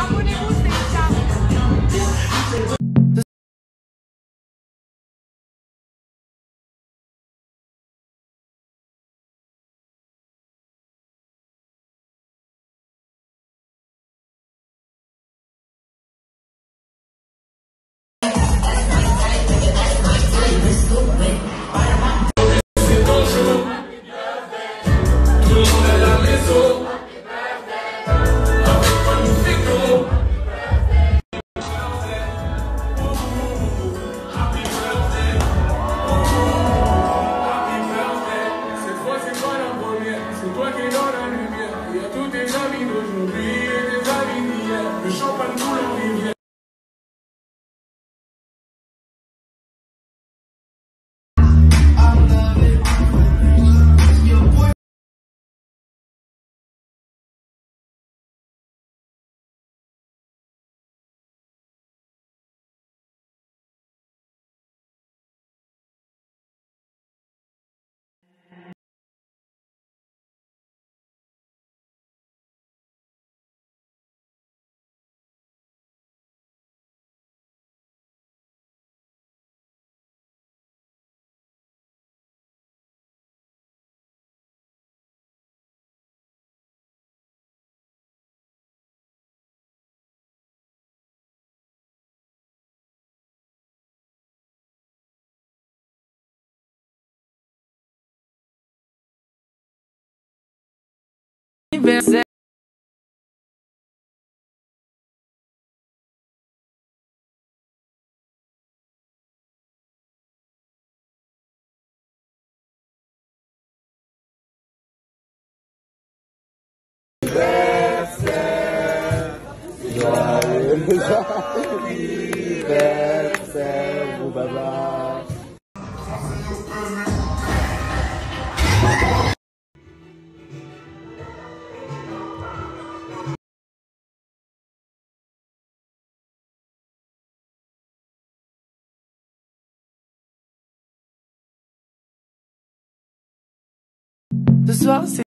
abonnez-vous, c'est ça. Verset. Ce soir, c'est